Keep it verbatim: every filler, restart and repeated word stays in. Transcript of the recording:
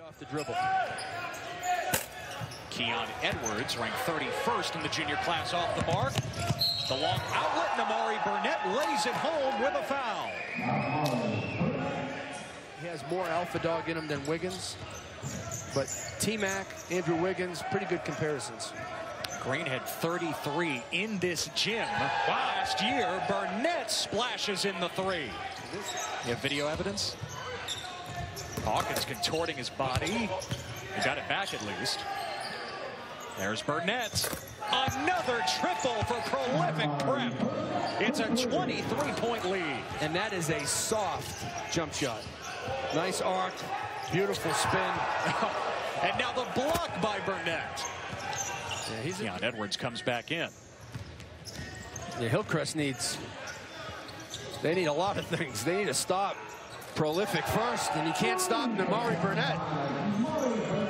Off the dribble. Keyon Edwards ranked thirty-first in the junior class off the mark. The long outlet, Nimari Burnett lays it home with a foul. He has more alpha dog in him than Wiggins, but T-Mac, Andrew Wiggins, pretty good comparisons. Green had thirty-three in this gym last year. Burnett splashes in the three. You have video evidence? Hawkins contorting his body. He got it back at least. There's Burnett. Another triple for Prolific Prep. It's a twenty-three point lead. And that is a soft jump shot. Nice arc. Beautiful spin. And now the block by Burnett. Yeah, he's Keyon Edwards comes back in. Yeah, Hillcrest needs... They need a lot of things. They need to stop Prolific first, and you can't stop Nimari Burnett.